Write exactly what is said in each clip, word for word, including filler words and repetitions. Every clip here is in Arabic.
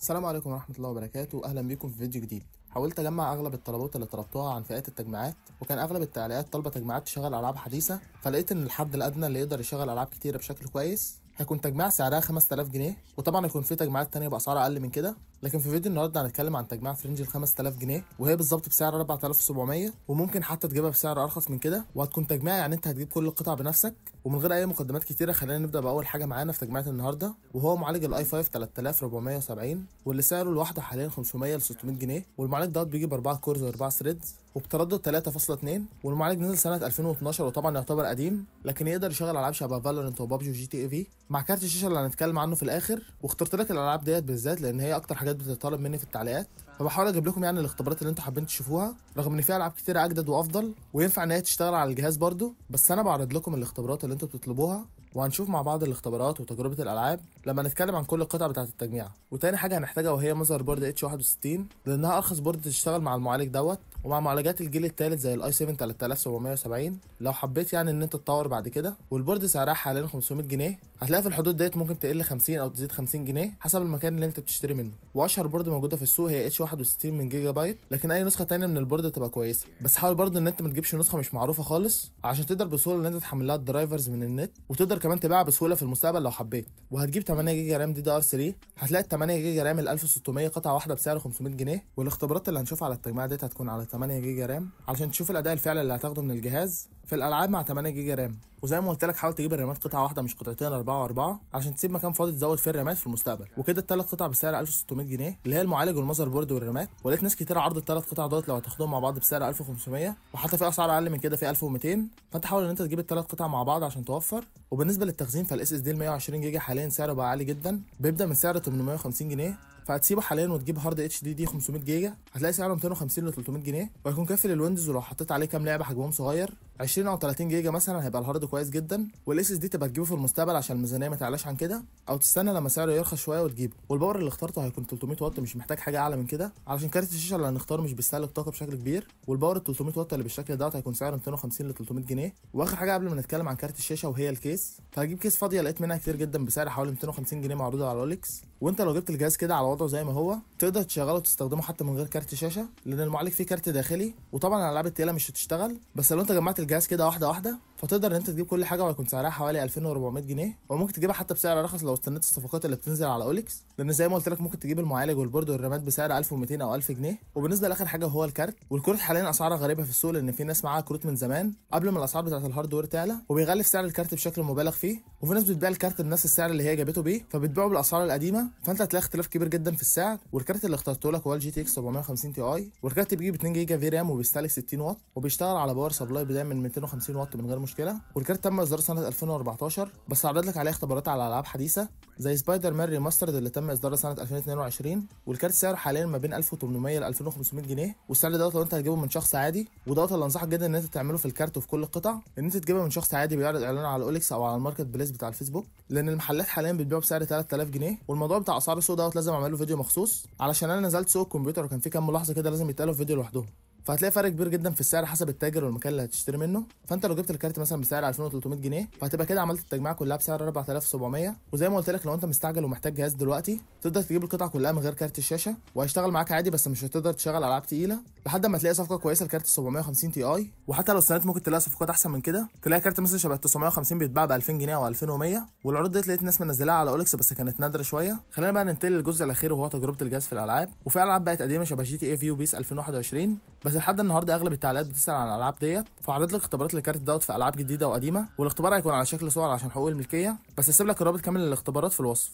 السلام عليكم ورحمة الله وبركاته، أهلا بكم في فيديو جديد. حاولت أجمع أغلب الطلبات اللي طلبتوها عن فئات التجميعات، وكان أغلب التعليقات طلبة تجميعات تشغل ألعاب حديثة، فلقيت إن الحد الأدنى اللي يقدر يشغل ألعاب كتيرة بشكل كويس هيكون تجميع سعرها خمسة آلاف جنيه، وطبعا هيكون في تجميعات تانية بأسعار أقل من كده، لكن في فيديو النهارده هنتكلم عن تجميع في رينج ال خمسة آلاف جنيه وهي بالظبط بسعر أربعة آلاف وسبعمية، وممكن حتى تجيبها بسعر أرخص من كده، وهتكون تجميع يعني أنت هتجيب كل القطع بنفسك ومن غير أي مقدمات كتيرة. خلينا نبدأ بأول حاجة معانا في تجميعة النهارده، وهو معالج الأي فايف تلاتة آلاف وأربعمية وسبعين، واللي سعره الواحدة حاليا خمسمية لستمية جنيه، والمعالج دوت بيجي بأربعة كورز وأربعة ثريدز وبتردد تلاتة فاصلة اتنين، والمعالج نزل سنة ألفين واتناشر وطبعا يعتبر قديم، لكن يقدر يشغل ألعاب شبه فالورنت وبابجي وجي تي اي في مع كارت الشاشة اللي هنتكلم عنه في الآخر. واخترت لك الألعاب ديت بالذات لأن هي أكتر حاجات بتطلب مني في التعليقات، فبحاول اجيب لكم يعني الاختبارات اللي انتوا حابين تشوفوها، رغم ان في العاب كتير اجدد وافضل وينفع ان هي تشتغل على الجهاز برضو، بس انا بعرض لكم الاختبارات اللي انتوا بتطلبوها، وهنشوف مع بعض الاختبارات وتجربه الالعاب لما نتكلم عن كل القطع بتاعه التجميعه. وتاني حاجه هنحتاجها وهي ماذر بورد اتش واحد وستين، لانها ارخص بورد تشتغل مع المعالج دوت ومع معالجات الجيل الثالث زي الاي سبعة تلاتة آلاف وسبعمية وسبعين لو حبيت يعني ان انت تطور بعد كده. والبورد سعرها حاليا خمسمية جنيه، هتلاقي في الحدود ديت ممكن تقل خمسين او تزيد خمسين جنيه حسب المكان اللي انت بتشتري منه. واشهر بورد موجوده في السوق هي اتش واحد وستين من جيجا بايت، لكن اي نسخه ثانيه من البورد تبقى كويسه، بس حاول برضو ان انت ما تجيبش نسخه مش معروفه خالص عشان تقدر بسهوله ان انت تحمل لها الدرايفرز من النت، وتقدر كمان تبيعها بسهوله في المستقبل لو حبيت. وهتجيب تمنية جيجا رام دي دي ار تلاتة، هتلاقي تمنية جيجا رام ال ألف وستمية قطعه واحده بسعر خمسمية جنيه. والاختبارات اللي هنشوفها على التجميع ديت هتكون على تمنية جيجا رام علشان تشوف الاداء الفعلي اللي هتاخده من الجهاز في الالعاب مع تمنية جيجا رام. وزي ما قلت لك حاول تجيب الرامات قطعه واحده مش قطعتين اربعه واربعه عشان تسيب مكان فاضي تزود فيه الرامات في المستقبل. وكده الثلاث قطع بسعر ألف وستمية جنيه اللي هي المعالج والماذر بورد والرامات، ولقيت ناس كتير عرضت الثلاث قطع دول لو هتاخدهم مع بعض بسعر ألف وخمسمية، وحتى في اسعار اقل من كده في ألف ومتين، فانت حاول ان انت تجيب الثلاث قطع مع بعض عشان توفر. وبالنسبه للتخزين فالاس اس دي ال مية وعشرين جيجا حاليا سعره بقى عالي جدا، بيبدا من سعر تمنمية وخمسين جنيه، فهتسيبه حاليا وتجيب هارد اتش دي دي خمسمية جيجا هتلاقي سعره ميتين وخمسين ل تلتمية جنيه، وهيكون كافي للويندوز، ولو حطيت عليه كام لعبه حجمهم صغير عشرين او تلاتين جيجا مثلا هيبقى الهارد كويس جدا. والاس اس دي تبقى تجيبه في المستقبل عشان الميزانيه ما تعلاش عن كده، او تستنى لما سعره يرخص شويه وتجيبه. والباور اللي اخترته هيكون تلتمية واط، مش محتاج حاجه اعلى من كده علشان كارت الشاشه اللي هنختاره مش بيستهلك طاقه بشكل كبير، والباور ال تلتمية واط اللي بالشكل دوت هيكون سعره ميتين وخمسين ل تلتمية جنيه. واخر حاجه قبل ما نتكلم عن كارت الشاشه وهي الكيس، فهجيب كيس فاضيه لقيت منها كتير جدا بسعر حوالي ميتين وخمسين جنيه معروضه على اوليكس، وانت لو جبت الجهاز كده على وضعه زي ما هو تقدر تشغله وتستخدمه حتى من غير كارت شاشه، لان المعالج فيه كارت داخلي، وطبعا الالعاب التقيله مش هتشتغل، بس لو انت جمعت الجهاز كده واحده واحده فتقدر ان انت تجيب كل حاجه، وهيكون سعرها حوالي ألفين وأربعمية جنيه، وممكن تجيبها حتى بسعر ارخص لو استنيت الصفقات اللي بتنزل على اوليكس، لان زي ما قلت لك ممكن تجيب المعالج والبورد والرامات بسعر ألف ومتين او ألف جنيه. وبالنسبه لاخر حاجه هو الكارت، والكروت حاليا اسعارها غريبه في السوق، لان في ناس معاها كروت من زمان قبل ما الاسعار بتاعه الهاردوير تعلى، وبيغلف سعر الكارت بشكل مبالغ فيه، وفي ناس بتبيع الكارت بنفس السعر اللي هي جابته بيه فبتبيعه بالاسعار القديمه، فانت هتلاقي اختلاف كبير جدا في السعر. والكارت اللي اخترته لك هو الجي تي اكس سبعمية وخمسين تي اي، والكارت بيجيب اتنين جيجا في رام وبيستهلك ستين واط، وبيشتغل على باور سبلاي بدايه من ميتين وخمسين واط من غير مشكله. والكارت تم اصداره سنه ألفين وأربعتاشر، بس عرضت لك عليه اختبارات على العاب حديثه زي سبايدر مان ريماسترد اللي تم اصداره سنه ألفين واتنين وعشرين، والكارت سعره حاليا ما بين ألف وتمنمية ل ألفين وخمسمية جنيه، والسعر دوت لو انت هتجيبه من شخص عادي، ودوت اللي انصحك جدا ان انت تعمله في الكارت وفي كل القطع، ان انت تجيبه من شخص عادي بيعرض اعلان على اوليكس او على الماركت بليس بتاع الفيسبوك، لان المحلات حاليا بتبيعه بسعر تلاتة آلاف جنيه. والموضوع بتاع اسعار السوق دوت لازم اعمل له فيديو مخصوص علشان انا نزلت سوق الكمبيوتر وكان في كام ملاحظه كده لازم يتقالوا في فيديو لوحدهم، فهتلاقي فرق كبير جدا في السعر حسب التاجر والمكان اللي هتشتري منه. فانت لو جبت الكارت مثلا بسعر ألفين وتلتمية جنيه فهتبقى كده عملت التجميع كلها بسعر أربعة آلاف وسبعمية، وزي ما قلت لك لو انت مستعجل ومحتاج جهاز دلوقتي تقدر تجيب القطعه كلها من غير كارت الشاشه، وهيشتغل معاك عادي، بس مش هتقدر تشغل العاب تقيله لحد ما تلاقي صفقه كويسه لكارت سبعمية وخمسين تي اي. وحتى لو استنيت ممكن تلاقي صفقات احسن من كده، تلاقي كارت مثلا شبه تسعمية وخمسين بيتباع ب ألفين جنيه او ألفين ومية، والعروض ديت لقيت ناس منزلاها على اوليكس بس كانت نادره شويه. خلينا بقى ننتقل للجزء الاخير وهو تجربه الجهاز في الالعاب، وفي العاب بقت قديمه شبه جي تي اي في وبيس ألفين وواحد وعشرين، بس لحد النهارده اغلب التعليقات بتسال عن الالعاب ديت، فعرضت لك اختبارات الكارت دوت في العاب جديده وقديمه، والاختبار هيكون على شكل صور عشان حقوق الملكيه، بس هسيب لك الرابط كامل للاختبارات في الوصف.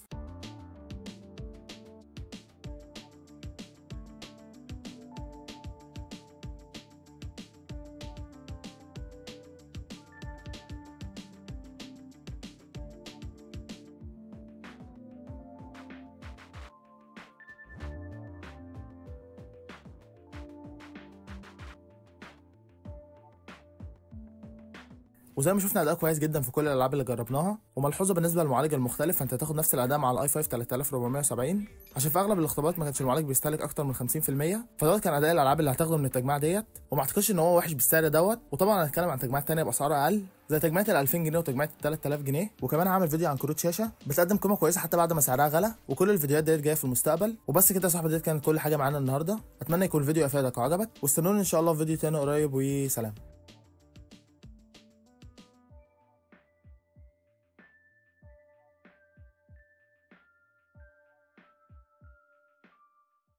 وزي ما شفنا اداء كويس جدا في كل الالعاب اللي جربناها، وملحوظه بالنسبه للمعالج المختلف، فانت هتاخد نفس الاداء مع الاي خمسة تلاتة آلاف واربعمية وسبعين عشان في اغلب الاختبارات ما كانش المعالج بيستهلك اكتر من خمسين في المية، فدوت كان اداء الالعاب اللي هتاخده من التجميع ديت، وما اعتقدش ان هو وحش بالسعر دوت. وطبعا هنتكلم عن تجميعات ثانيه باسعار اقل زي تجميعات ال ألفين جنيه وتجميعات ال تلات آلاف جنيه، وكمان هعمل فيديو عن كروت شاشه بتقدم قيمه كويسه حتى بعد ما سعرها غلى، وكل الفيديوهات ديت جايه في المستقبل. وبس كده يا صاحبي، ديت كانت كل حاجه معانا النهارده، اتمنى يكون الفيديو افادك وعجبك، واستنوني ان شاء الله في فيديو تاني قريب، وسلام.